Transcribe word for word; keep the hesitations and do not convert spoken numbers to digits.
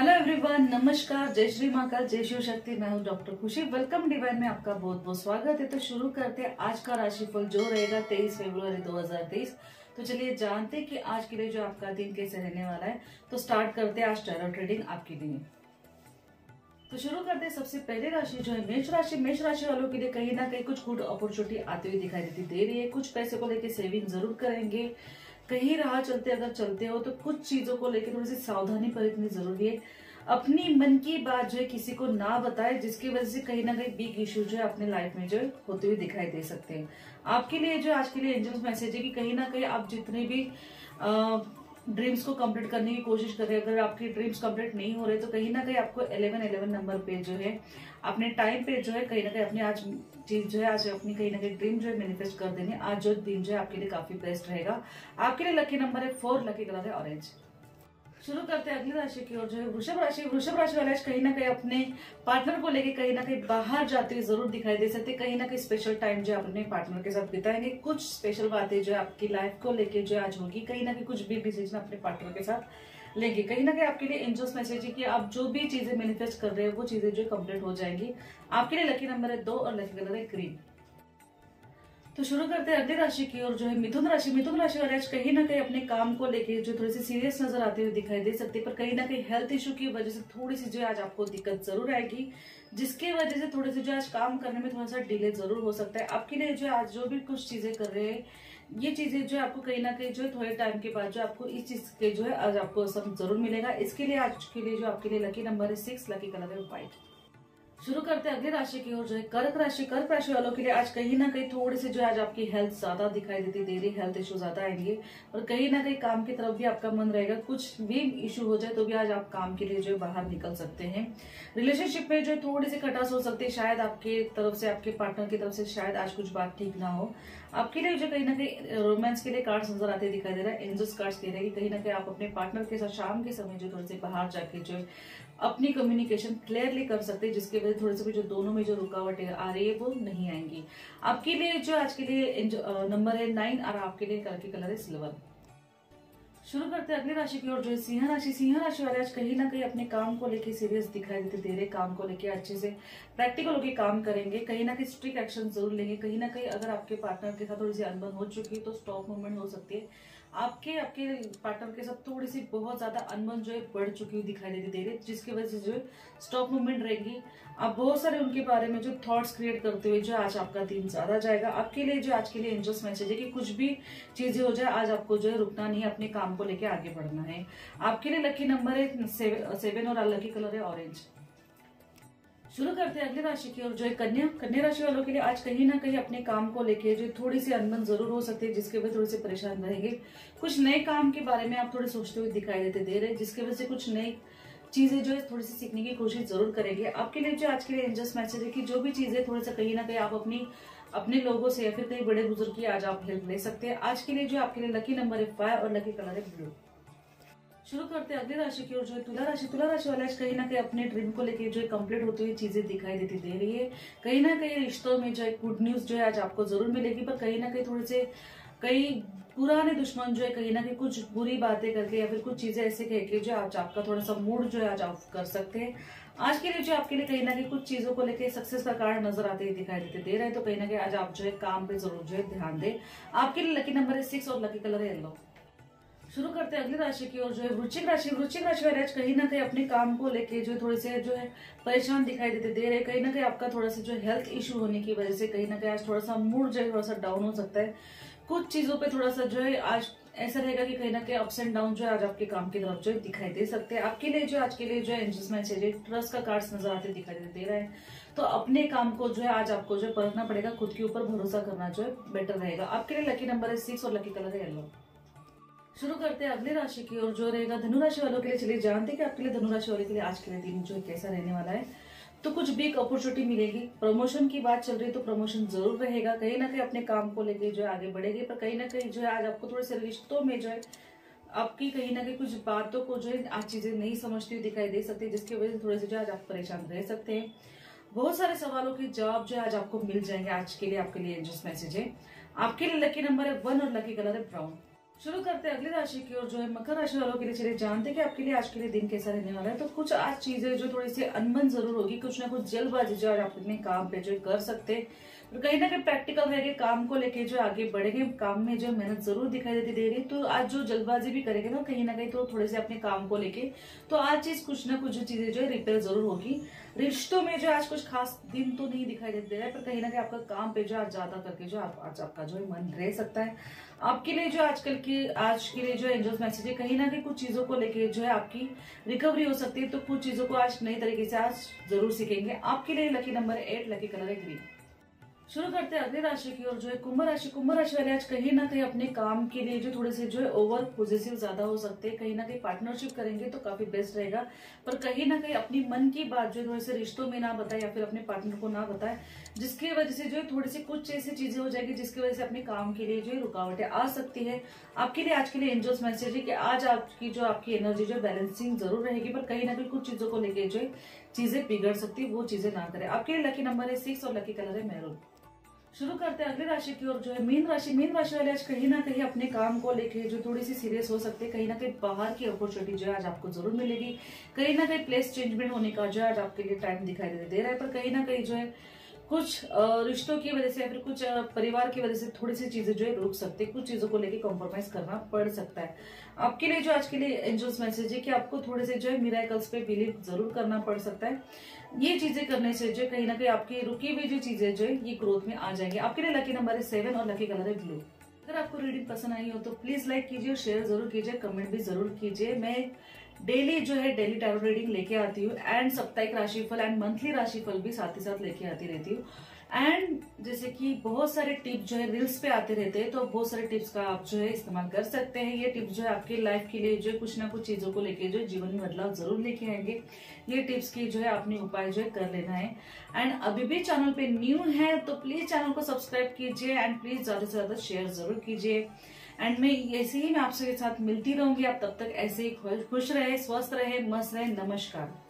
Hello everyone, नमस्कार, जय श्री महाकाल, जय शिव शक्ति। मैं हूं डॉक्टर खुशी। वेलकम डिवाइन में आपका बहुत बहुत स्वागत है। तो शुरू करते हैं आज का राशिफल जो रहेगा तेईस फरवरी दो हजार तेईस। तो चलिए जानते हैं कि आज के लिए जो आपका दिन कैसे रहने वाला है। तो स्टार्ट करते हैं आज टैरो ट्रेडिंग आपके लिए। तो शुरू करते हैं सबसे पहले राशि जो है मेष राशि। मेष राशि वालों के लिए कहीं ना कहीं कुछ गुड अपॉर्चुनिटी आते हुए दिखाई देती दे रही है। कुछ पैसे को लेकर सेविंग जरूर करेंगे। कहीं राह चलते अगर चलते हो तो कुछ चीजों को लेकर थोड़ी सी सावधानी बरतनी जरूरी है। अपनी मन की बात जो है किसी को ना बताए, जिसकी वजह से कहीं ना कहीं बिग इश्यू जो है अपने लाइफ में जो होते हुए दिखाई दे सकते हैं। आपके लिए जो आज के लिए एंजल्स मैसेज है कि कहीं ना कहीं आप जितने भी आ, ड्रीम्स को कंप्लीट करने की कोशिश करें। अगर आपकी ड्रीम्स कंप्लीट नहीं हो रहे तो कहीं ना कहीं आपको ग्यारह ग्यारह नंबर पे जो है अपने टाइम पे जो है कहीं ना कहीं अपनी आज चीज जो है आज अपनी कहीं ना कहीं ड्रीम जो है मैनिफेस्ट कर देनी। आज जो दिन जो है आपके लिए काफी बेस्ट रहेगा। आपके लिए लकी नंबर है फोर, लकी कलर है ऑरेंज। शुरू करते हैं अगली राशि की ओर जो है वृषभ राशि। वृषभ राशि वाले आज कहीं ना कहीं अपने पार्टनर को लेके कहीं ना कहीं बाहर जाते हुए जरूर दिखाई दे सकते। कहीं ना कहीं स्पेशल टाइम जो अपने पार्टनर के साथ बिताएंगे। कुछ स्पेशल बातें जो आपकी लाइफ को लेके जो आज होगी। कहीं ना कहीं कुछ भी डिसीजन अपने पार्टनर के साथ लेंगे। कहीं ना कहीं आपके लिए एंजल्स मैसेज है कि आप जो भी चीजें मैनिफेस्ट कर रहे हो वो चीजें जो कम्प्लीट हो जाएंगी। आपके लिए लकी नंबर है दो और लकी कलर है ग्रीन। तो शुरू करते हैं अगली राशि की ओर जो है मिथुन राशि। मिथुन राशि वाले आज कहीं ना कहीं अपने काम को लेके जो थोड़ी सी सीरियस नजर आते हुए दिखाई दे सकते हैं। पर कहीं ना कहीं हेल्थ इश्यू की वजह से थोड़ी सी जो है आज आपको दिक्कत जरूर आएगी, जिसकी वजह से थोड़ी सी जो आज काम करने में थोड़ा सा डिले जरूर हो सकता है। आपके लिए जो आज जो भी कुछ चीजें कर रहे हैं ये चीजें जो आपको कहीं ना कहीं जो है थोड़े टाइम के बाद जो आपको इस चीज के जो है आज आपको असर जरूर मिलेगा। इसके लिए आज के लिए जो आपके लिए लकी नंबर है सिक्स, लकी कलर है व्हाइट। शुरू करते हैं अगली राशि की ओर जो है कर्क राशि। कर्क राशि वालों के लिए आज कहीं ना कहीं थोड़ी सी जो आज आपकी हेल्थ ज्यादा दिखाई देती दे रही। हेल्थ इश्यू ज्यादा आएंगे और कहीं ना कहीं काम की तरफ भी आपका मन रहेगा। कुछ भी इश्यू हो जाए तो भी आज आप काम के लिए जो है बाहर निकल सकते हैं। रिलेशनशिप में जो थोड़ी सी खटास हो सकती है। शायद आपके तरफ से, आपके पार्टनर की तरफ से शायद आज कुछ बात ठीक ना हो। आपके लिए जो कहीं ना कहीं रोमांस के लिए कार्ड्स नजर आते दिखाई दे रहा है। एंजल्स कार्ड्स कह रहे हैं कि कहीं ना कहीं आप अपने पार्टनर के साथ शाम के समय जो थोड़े से बाहर जाके जो है अपनी कम्युनिकेशन क्लियरली कर सकते हैं, जिसकी वजह से थोड़े से जो दोनों में जो रुकावटें आ रही है वो नहीं आएंगी। आपके लिए जो आज के लिए नंबर है नाइन और आपके लिए कलर कलर है सिल्वर। शुरू करते हैं अगली राशि की ओर जो है सिंह राशि। सिंह राशि वाले आज कहीं ना कहीं अपने काम को लेके सीरियस दिखाई देते दे रहे। काम को लेके अच्छे से प्रैक्टिकल होकर काम करेंगे। कहीं ना कहीं स्ट्रिक्ट एक्शन जरूर लेंगे। कहीं ना कहीं अगर आपके पार्टनर के साथ थोड़ी सी अनबन हो चुकी है तो स्टॉप मूवमेंट हो सकती है। आपके आपके पार्टनर के साथ थोड़ी सी बहुत ज्यादा अनबन जो है बढ़ चुकी हुई दिखाई देती दे रही, जिसकी वजह से जो है स्टॉप मूवमेंट रहेगी। आप बहुत सारे उनके बारे में जो थॉट्स क्रिएट करते हुए जो आज आपका दिन ज्यादा जाएगा। आपके लिए जो आज के लिए एंजल्स मैसेज है कि कुछ भी चीजें हो जाए आज आपको जो है रुकना नहीं, अपने काम को लेकर आगे बढ़ना है। आपके लिए लकी नंबर है सेवन और लकी कलर है ऑरेंज। शुरू करते हैं अगली राशि की ओर जो है कन्या। कन्या राशि वालों के लिए आज कहीं ना कहीं अपने काम को लेके जो थोड़ी सी अनबन जरूर हो सकती है, जिसके वजह थोड़े से परेशान रहेंगे। कुछ नए काम के बारे में आप थोड़े सोचते हुए दिखाई देते दे रहे, जिसकी वजह से कुछ नई चीजें जो है थोड़ी सी सीखने की कोशिश जरूर करेंगे। आपके लिए जो आज के लिए एंजल्स मैसेज है कि जो भी चीजें थोड़ी सा कहीं ना कहीं आप अपनी अपने लोगों से या फिर कहीं बड़े बुजुर्ग की आज आप हेल्प ले सकते हैं। आज के लिए जो आपके लिए लकी नंबर है फाइव और लकी कलर है ब्लू। शुरू करते हैं अगली राशि की ओर जो है तुला राशि। तुला राशि वाले आज कहीं ना कहीं अपने ड्रीम को लेकर जो है कंप्लीट होती हुई चीजें दिखाई देती दे रही है। कहीं ना कहीं रिश्तों में जो है गुड न्यूज जो है आज आपको जरूर मिलेगी। पर कहीं ना कहीं थोड़े से कई पुराने दुश्मन जो है कहीं ना कहीं कुछ बुरी बातें करके या फिर कुछ चीजें ऐसे कह के जो आज आपका थोड़ा सा मूड जो है आज ऑफ कर सकते हैं। आज के लिए जो आपके लिए कहीं ना कहीं कुछ चीजों को लेकर सक्सेस का कार्ड नजर आते ही दिखाई देते दे रहे हैं। तो कहीं ना कहीं आज आप जो है काम पे जरूर जो है ध्यान दें। आपके लिए लकी नंबर है सिक्स और लकी कलर है येलो। शुरू करते हैं अगली राशि की ओर जो है वृश्चिक राशि। वृश्चिक राशि वाले आज कहीं ना कहीं अपने काम को लेके जो थोड़े से जो है परेशान दिखाई देते दे रहे। कहीं ना कहीं आपका थोड़ा सा जो हेल्थ इश्यू होने की वजह से कहीं ना कहीं आज थोड़ा सा मूड जो है थोड़ा सा डाउन हो सकता है। कुछ चीजों पे थोड़ा सा जो है आज ऐसा रहेगा कि कहीं ना कहीं अप्स एंड डाउन जो है आज आपके काम की तरफ जो है दिखाई दे सकते हैं। आपके लिए जो आज के लिए जो है एंजल्स मैसेज है ट्रस्ट का कार्ड्स नजर आते दिखाई दे रहा है। तो अपने काम को जो है आज आपको जो परखना पड़ेगा। खुद के ऊपर भरोसा करना जो है बेटर रहेगा। आपके लिए लकी नंबर है सिक्स और लकी कलर है येलो। शुरू करते हैं अगली राशि की ओर जो रहेगा धनुराशि वालों के लिए। चलिए जानते हैं कि आपके लिए धनुराशि वालों के लिए आज के लिए दिन जो है कैसा रहने वाला है। तो कुछ बिग अपॉर्चुनिटी मिलेगी। प्रमोशन की बात चल रही है तो प्रमोशन जरूर रहेगा। कहीं ना कहीं अपने काम को लेकर जो है आगे बढ़ेगी। पर कहीं ना कहीं जो है आज आपको थोड़े से रिश्तों में जो है आपकी कहीं ना कहीं कुछ बातों को जो है आज चीजें नहीं समझती हुई दिखाई दे सकती, जिसकी वजह से थोड़े से जो आज आप परेशान रह सकते हैं। बहुत सारे सवालों के जवाब जो है आज आपको मिल जाएंगे। आज के लिए आपके लिए एंजल्स मैसेज है। आपके लिए लकी नंबर है वन और लकी कलर है ब्राउन। शुरू करते हैं अगली राशि की ओर जो है मकर राशि वालों के लिए। चलिए जानते हैं कि आपके लिए आज के लिए दिन कैसा रहने वाला है। तो कुछ आज चीजें जो थोड़ी सी अनबन जरूर होगी, कुछ ना कुछ जल्दबाजी जो आप अपने काम पे जो कर सकते हैं और तो कहीं ना कहीं प्रैक्टिकल रहेंगे, काम को लेके जो आगे बढ़ेंगे, काम में जो मेहनत जरूर दिखाई देती देगी। तो आज जो जल्दबाजी भी करेंगे ना कहीं ना कहीं तो थोड़े से अपने काम को लेके तो आज चीज कुछ ना कुछ चीजें जो है रिपेयर जरूर होगी। रिश्तों में जो आज कुछ खास दिन तो नहीं दिखाई देते रहे, पर कहीं ना कहीं आपका काम पे जो आज ज्यादा करके जो आज आपका जो मन रह सकता है। आपके लिए जो आजकल की आज के लिए जो एंजल्स मैसेज है, कहीं ना कहीं कुछ चीजों को लेके जो है आपकी रिकवरी हो सकती है। तो कुछ चीजों को आज नई तरीके से आज जरूर सीखेंगे। आपके लिए lucky number eight, lucky colour है ग्रीन। शुरू करते हैं अगली राशि की ओर जो है कुंभ राशि। कुंभ राशि वाले आज कहीं ना कहीं अपने काम के लिए जो थोड़े से जो है ओवर पॉजिटिव ज्यादा हो सकते हैं। कहीं ना कहीं पार्टनरशिप करेंगे तो काफी बेस्ट रहेगा, पर कहीं ना कहीं अपनी मन की बात जो है थोड़े से रिश्तों में ना बताए या फिर अपने पार्टनर को ना बताए, जिसकी वजह से जो है थोड़ी सी कुछ ऐसी चीजें हो जाएगी जिसकी वजह से अपने काम के लिए जो है रुकावटें आ सकती है। आपके लिए आज के लिए एंजल्स मैसेज है कि आज आपकी जो आपकी एनर्जी जो बैलेंसिंग जरूर रहेगी, पर कहीं ना कहीं कुछ चीजों को लेकर जो चीजें बिगड़ सकती है, वो चीजें ना करें। आपके लिए लकी नंबर है सिक्स और लकी कलर है मैरून। शुरू करते हैं अगली राशि की ओर जो है मीन राशि। मीन राशि वाले आज कहीं ना कहीं अपने काम को लेके जो थोड़ी सी सीरियस हो सकते हैं। कहीं ना कहीं बाहर की अपॉर्चुनिटी जो है आज आपको जरूर मिलेगी। कहीं ना कहीं प्लेस चेंजमेंट होने का जो है आज आपके लिए टाइम दिखाई दे रहा है, पर कहीं ना कहीं जो है कुछ रिश्तों की वजह से या फिर कुछ परिवार की वजह से थोड़ी सी चीजें जो है रुक सकती है। कुछ चीजों को लेके कॉम्प्रोमाइज करना पड़ सकता है। आपके लिए जो आज के लिए एंजल्स मैसेज है कि आपको थोड़े से जो है मिराकल्स पे बिलीव जरूर करना पड़ सकता है। ये चीजें करने से जो कहीं ना कहीं आपकी रुकी हुई जो चीजें जो है ये ग्रोथ में आ जाएंगी। आपके लिए लकी नंबर है सेवन और लकी कलर है ब्लू। अगर आपको रीडिंग पसंद आई हो तो प्लीज लाइक कीजिए, शेयर जरूर कीजिए, कमेंट भी जरूर कीजिए। मैं डेली जो है डेली टैरो रीडिंग लेके आती हूँ एंड साप्ताहिक राशिफल एंड मंथली राशिफल भी साथ ही साथ लेके आती रहती हूँ। एंड जैसे कि बहुत सारे टिप्स जो है रील्स पे आते रहते हैं, तो बहुत सारे टिप्स का आप जो है इस्तेमाल कर सकते हैं। ये टिप्स जो है आपके लाइफ के लिए जो कुछ ना कुछ चीजों को लेके जो जीवन में बदलाव जरूर लेके आएंगे। ये टिप्स की जो है आपने उपाय जो है कर लेना है। एंड अभी भी चैनल पे न्यू है तो प्लीज चैनल को सब्सक्राइब कीजिए एंड प्लीज ज्यादा से ज्यादा शेयर जरूर कीजिए। एंड मैं ऐसे ही मैं आपसे के साथ मिलती रहूंगी। आप तब तक ऐसे ही खुश रहे, स्वस्थ रहे, मस्त रहे। नमस्कार।